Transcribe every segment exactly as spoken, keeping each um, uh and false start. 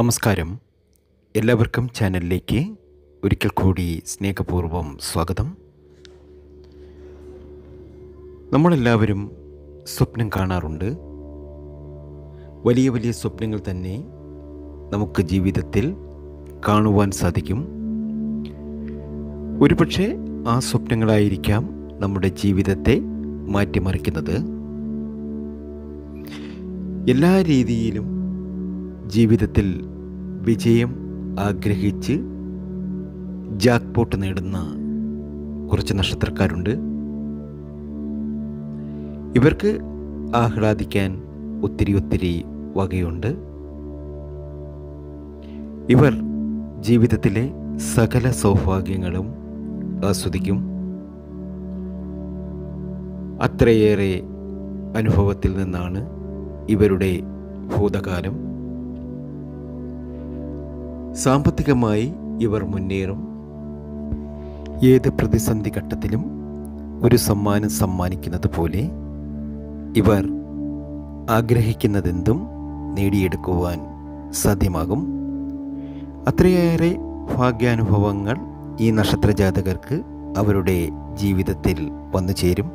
നമസ്കാരം, എല്ലാവർക്കും ചാനലിലേക്ക് ഒരിക്കൽ കൂടി സ്നേഹപൂർവ്വം സ്വാഗതം. നമ്മളെല്ലാവരും സ്വപ്നം കാണാറുണ്ട്. വലിയ വലിയ സ്വപ്നങ്ങൾ തന്നെ നമുക്ക് ജീവിതത്തിൽ കാണുവാൻ സാധിക്കും. ഒരുപക്ഷെ ആ സ്വപ്നങ്ങളായിരിക്കാം നമ്മുടെ ജീവിതത്തെ മാറ്റിമറിക്കുന്നത്. എല്ലാ രീതിയിലും ജീവിതത്തിൽ വിജയം ആഗ്രഹിച്ച് ജാക്ക്പോട്ട് നേടുന്ന കുറച്ച് നക്ഷത്രക്കാരുണ്ട്. ഇവർക്ക് ആഹ്ലാദിക്കാൻ ഒത്തിരി ഒത്തിരി വകയുണ്ട്. ഇവർ ജീവിതത്തിലെ സകല സൗഭാഗ്യങ്ങളും ആസ്വദിക്കും. അത്രയേറെ അനുഭവത്തിൽ നിന്നാണ് ഇവരുടെ ഭൂതകാലം. സാമ്പത്തികമായി ഇവർ മുന്നേറും. ഏത് പ്രതിസന്ധി ഘട്ടത്തിലും ഒരു സമ്മാനം സമ്മാനിക്കുന്നത് പോലെ ഇവർ ആഗ്രഹിക്കുന്നതെന്തും നേടിയെടുക്കുവാൻ സാധ്യമാകും. അത്രയേറെ ഭാഗ്യാനുഭവങ്ങൾ ഈ നക്ഷത്രജാതകർക്ക് അവരുടെ ജീവിതത്തിൽ വന്നു ചേരും.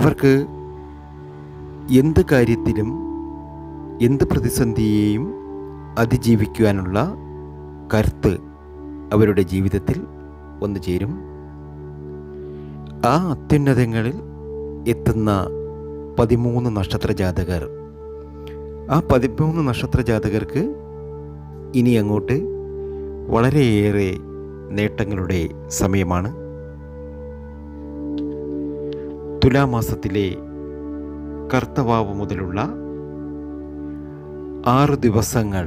അവർക്ക് എന്ത് കാര്യത്തിലും എന്ത് പ്രതിസന്ധിയെയും അതിജീവിക്കുവാനുള്ള കരുത്ത് അവരുടെ ജീവിതത്തിൽ വന്നു ചേരും. ആ അത്യുന്നതങ്ങളിൽ എത്തുന്ന പതിമൂന്ന് നക്ഷത്രജാതകർ ആ പതിമൂന്ന് നക്ഷത്രജാതകർക്ക് ഇനി അങ്ങോട്ട് വളരെയേറെ നേട്ടങ്ങളുടെ സമയമാണ്. തുലാമാസത്തിലെ കർത്തവാവ് മുതലുള്ള ആറ് ദിവസങ്ങൾ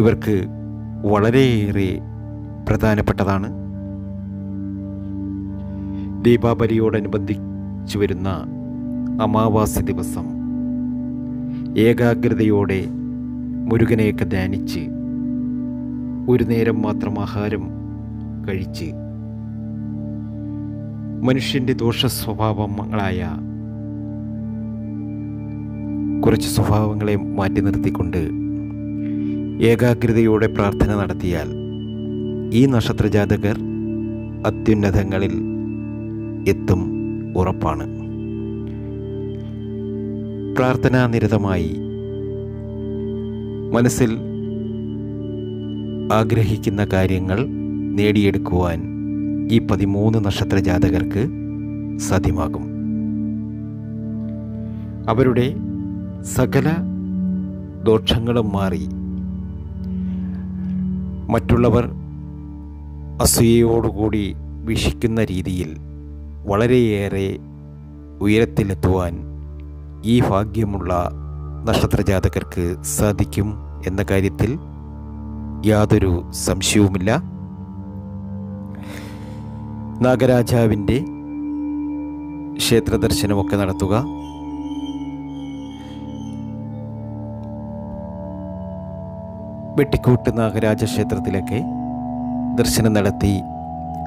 ഇവർക്ക് വളരെയേറെ പ്രധാനപ്പെട്ടതാണ്. ദീപാവലിയോടനുബന്ധിച്ചു വരുന്ന അമാവാസി ദിവസം ഏകാഗ്രതയോടെ മുരുകനെയൊക്കെ ധ്യാനിച്ച് ഒരു നേരം മാത്രം ആഹാരം കഴിച്ച് മനുഷ്യൻ്റെ ദോഷ സ്വഭാവങ്ങളായ കുറച്ച് സ്വഭാവങ്ങളെ മാറ്റി നിർത്തിക്കൊണ്ട് ഏകാഗ്രതയോടെ പ്രാർത്ഥന നടത്തിയാൽ ഈ നക്ഷത്രജാതകർ അത്യുന്നതങ്ങളിൽ എത്തും, ഉറപ്പാണ്. പ്രാർത്ഥനാനിരതമായി മനസ്സിൽ ആഗ്രഹിക്കുന്ന കാര്യങ്ങൾ നേടിയെടുക്കുവാൻ ഈ പതിമൂന്ന് നക്ഷത്രജാതകർക്ക് സാധ്യമാകും. അവരുടെ സകല ദോഷങ്ങളും മാറി മറ്റുള്ളവർ അസൂയയോടുകൂടി വീക്ഷിക്കുന്ന രീതിയിൽ വളരെയേറെ ഉയരത്തിലെത്തുവാൻ ഈ ഭാഗ്യമുള്ള നക്ഷത്രജാതകർക്ക് സാധിക്കും എന്ന കാര്യത്തിൽ യാതൊരു സംശയവുമില്ല. നാഗരാജാവിൻ്റെ ക്ഷേത്രദർശനമൊക്കെ നടത്തുക, വെട്ടിക്കൂട്ട് നാഗരാജ ക്ഷേത്രത്തിലൊക്കെ ദർശനം നടത്തി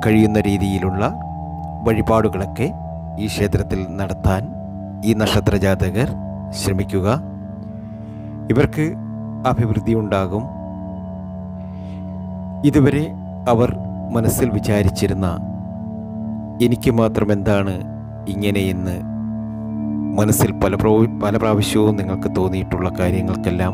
കഴിയുന്ന രീതിയിലുള്ള വഴിപാടുകളൊക്കെ ഈ ക്ഷേത്രത്തിൽ നടത്താൻ ഈ നക്ഷത്രജാതകർ ശ്രമിക്കുക. ഇവർക്ക് അഭിവൃദ്ധി ഉണ്ടാകും. ഇതുവരെ അവർ മനസ്സിൽ വിചാരിച്ചിരുന്ന എനിക്ക് മാത്രം എന്താണ് ഇങ്ങനെയെന്ന് മനസ്സിൽ പല പ്രോ പല പ്രാവശ്യവും നിങ്ങൾക്ക് തോന്നിയിട്ടുള്ള കാര്യങ്ങൾക്കെല്ലാം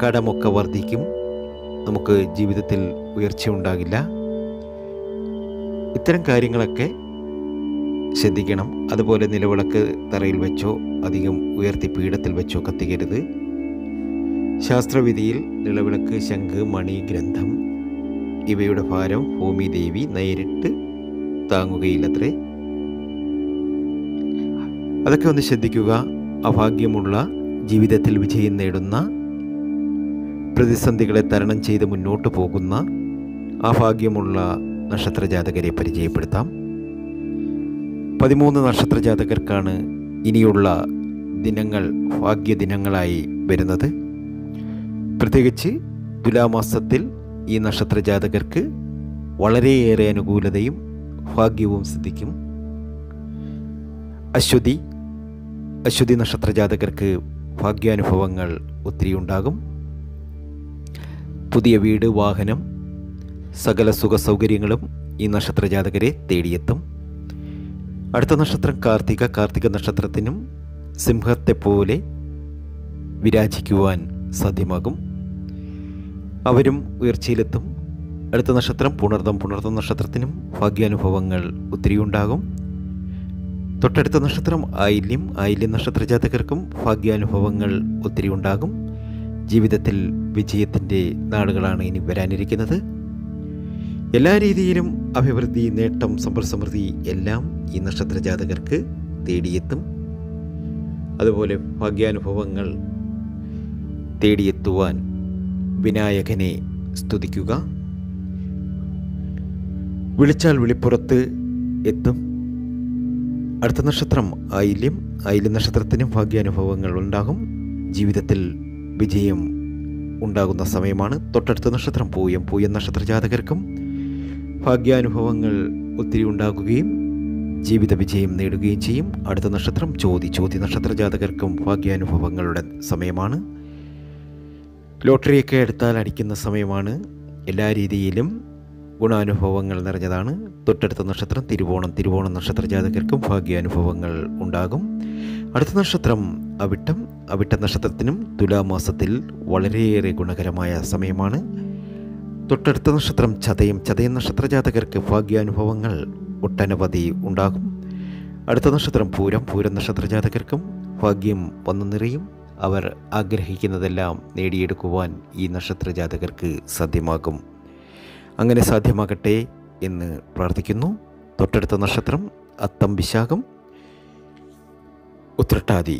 കടമൊക്കെ വർദ്ധിക്കും, നമുക്ക് ജീവിതത്തിൽ ഉയർച്ച ഉണ്ടാകില്ല. ഇത്തരം കാര്യങ്ങളൊക്കെ ശ്രദ്ധിക്കണം. അതുപോലെ നിലവിളക്ക് തറയിൽ വെച്ചോ അധികം ഉയർത്തി പീഠത്തിൽ വെച്ചോ കത്തിക്കരുത്. ശാസ്ത്രവിധിയിൽ നിലവിളക്ക്, ശംഖ്, മണി, ഗ്രന്ഥം ഇവയുടെ ഭാരം ഭൂമി ദേവി നേരിട്ട് താങ്ങുകയില്ലത്രേ. അതൊക്കെ ഒന്ന് ശ്രദ്ധിക്കുക. അഭാഗ്യമുള്ള ജീവിതത്തിൽ വിജയം നേടുന്ന, പ്രതിസന്ധികളെ തരണം ചെയ്ത് മുന്നോട്ട് പോകുന്ന ആ ഭാഗ്യമുള്ള നക്ഷത്രജാതകരെ പരിചയപ്പെടുത്താം. പതിമൂന്ന് നക്ഷത്രജാതകർക്കാണ് ഇനിയുള്ള ദിനങ്ങൾ ഭാഗ്യദിനങ്ങളായി വരുന്നത്. പ്രത്യേകിച്ച് തുലാമാസത്തിൽ ഈ നക്ഷത്രജാതകർക്ക് വളരെയേറെ അനുകൂലതയും ഭാഗ്യവും സിദ്ധിക്കും. അശ്വതി അശ്വതി നക്ഷത്രജാതകർക്ക് ഭാഗ്യാനുഭവങ്ങൾ ഒത്തിരി ഉണ്ടാകും. പുതിയ വീട്, വാഹനം, സകല സുഖ സൗകര്യങ്ങളും ഈ നക്ഷത്രജാതകരെ തേടിയെത്തും. അടുത്ത നക്ഷത്രം കാർത്തിക. കാർത്തിക നക്ഷത്രത്തിനും സിംഹത്തെപ്പോലെ വിരാജിക്കുവാൻ സാധ്യമാകും. അവരും ഉയർച്ചയിലെത്തും. അടുത്ത നക്ഷത്രം പുണർതം. പുണർതം നക്ഷത്രത്തിനും ഭാഗ്യാനുഭവങ്ങൾ ഒത്തിരി ഉണ്ടാകും. തൊട്ടടുത്ത നക്ഷത്രം ആയില്യം. ആയില്യം നക്ഷത്രജാതകർക്കും ഭാഗ്യാനുഭവങ്ങൾ ഒത്തിരി ഉണ്ടാകും. ജീവിതത്തിൽ വിജയത്തിൻ്റെ നാളുകളാണ് ഇനി വരാനിരിക്കുന്നത്. എല്ലാ രീതിയിലും അഭിവൃദ്ധി, നേട്ടം, സമ്പൽ സമൃദ്ധി എല്ലാം ഈ നക്ഷത്രജാതകർക്ക് തേടിയെത്തും. അതുപോലെ ഭാഗ്യാനുഭവങ്ങൾ തേടിയെത്തുവാൻ വിനായകനെ സ്തുതിക്കുക. വിളിച്ചാൽ വിളിപ്പുറത്ത് എത്തും. അടുത്ത നക്ഷത്രം ആയില്യം. ആയില്യം നക്ഷത്രത്തിനും ഭാഗ്യാനുഭവങ്ങൾ ഉണ്ടാകും. ജീവിതത്തിൽ വിജയം ഉണ്ടാകുന്ന സമയമാണ്. തൊട്ടടുത്ത നക്ഷത്രം പൂയം. പൂയം നക്ഷത്ര ജാതകർക്കും ഭാഗ്യാനുഭവങ്ങൾ ഒത്തിരി ഉണ്ടാകുകയും ജീവിത വിജയം നേടുകയും ചെയ്യും. അടുത്ത നക്ഷത്രം ചോതി. ചോതി നക്ഷത്ര ജാതകർക്കും ഭാഗ്യാനുഭവങ്ങളുടെ സമയമാണ്. ലോട്ടറിയൊക്കെ എടുത്താൽ അടിക്കുന്ന സമയമാണ്. എല്ലാ രീതിയിലും ഗുണാനുഭവങ്ങൾ നിറഞ്ഞതാണ്. തൊട്ടടുത്ത നക്ഷത്രം തിരുവോണം. തിരുവോണം നക്ഷത്ര ജാതകർക്കും ഭാഗ്യാനുഭവങ്ങൾ ഉണ്ടാകും. അടുത്ത നക്ഷത്രം അവിട്ടം. അവിട്ട നക്ഷത്രത്തിനും തുലാമാസത്തിൽ വളരെയേറെ ഗുണകരമായ സമയമാണ്. തൊട്ടടുത്ത നക്ഷത്രം ചതയം. ചതയം നക്ഷത്ര ജാതകർക്ക് ഭാഗ്യാനുഭവങ്ങൾ ഒട്ടനവധി ഉണ്ടാകും. അടുത്ത നക്ഷത്രം പൂരം. പൂരം നക്ഷത്ര ജാതകർക്കും ഭാഗ്യം വന്നു നിറയും. അവർ ആഗ്രഹിക്കുന്നതെല്ലാം നേടിയെടുക്കുവാൻ ഈ നക്ഷത്ര ജാതകർക്ക് സാധ്യമാകും. അങ്ങനെ സാധ്യമാകട്ടെ എന്ന് പ്രാർത്ഥിക്കുന്നു. തൊട്ടടുത്ത നക്ഷത്രം അത്തം. വിശാഖം ഉത്രട്ടാതി.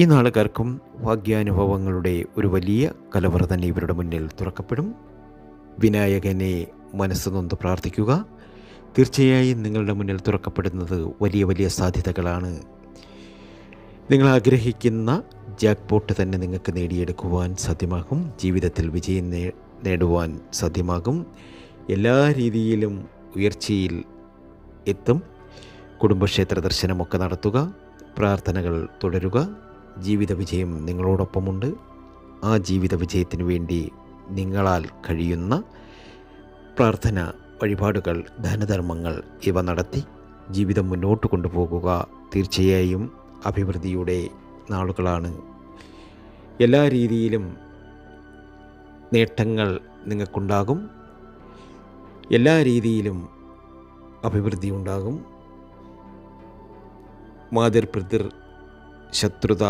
ഈ നാളുകാർക്കും ഭാഗ്യാനുഭവങ്ങളുടെ ഒരു വലിയ കലവറ തന്നെ ഇവരുടെ മുന്നിൽ തുറക്കപ്പെടും. വിനായകനെ മനസ്സുനൊന്ന് പ്രാർത്ഥിക്കുക. തീർച്ചയായും നിങ്ങളുടെ മുന്നിൽ തുറക്കപ്പെടുന്നത് വലിയ വലിയ സാധ്യതകളാണ്. നിങ്ങൾ ആഗ്രഹിക്കുന്ന ജാക്ക്പോട്ട് തന്നെ നിങ്ങൾക്ക് നേടിയെടുക്കുവാൻ സാധ്യമാകും. ജീവിതത്തിൽ വിജയം നേ നേടുവാൻ സാധ്യമാകും. എല്ലാ രീതിയിലും ഉയർച്ചയിൽ എത്തും. കുടുംബക്ഷേത്ര ദർശനമൊക്കെ നടത്തുക. പ്രാർത്ഥനകൾ തുടരുക. ജീവിത വിജയം നിങ്ങളോടൊപ്പമുണ്ട്. ആ ജീവിത വിജയത്തിനു വേണ്ടി നിങ്ങളാൽ കഴിയുന്ന പ്രാർത്ഥന, വഴിപാടുകൾ, ധനധർമ്മങ്ങൾ ഇവ നടത്തി ജീവിതം മുന്നോട്ട് കൊണ്ടുപോകുക. തീർച്ചയായും അഭിവൃദ്ധിയുടെ നാളുകളാണ്. എല്ലാ രീതിയിലും നേട്ടങ്ങൾ നിങ്ങൾക്കുണ്ടാകും. എല്ലാ രീതിയിലും അഭിവൃദ്ധി ഉണ്ടാകും. മാതിർ പിതൃ ശത്രുത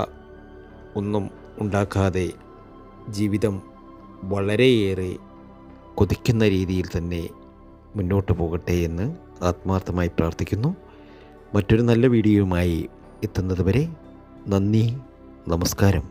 ഒന്നും ഉണ്ടാക്കാതെ ജീവിതം വളരെയേറെ കൊതിക്കുന്ന രീതിയിൽ തന്നെ മുന്നോട്ട് പോകട്ടെ എന്ന് ആത്മാർത്ഥമായി പ്രാർത്ഥിക്കുന്നു. മറ്റൊരു നല്ല വീഡിയോയുമായി എത്തുന്നതുവരെ നന്ദി, നമസ്കാരം.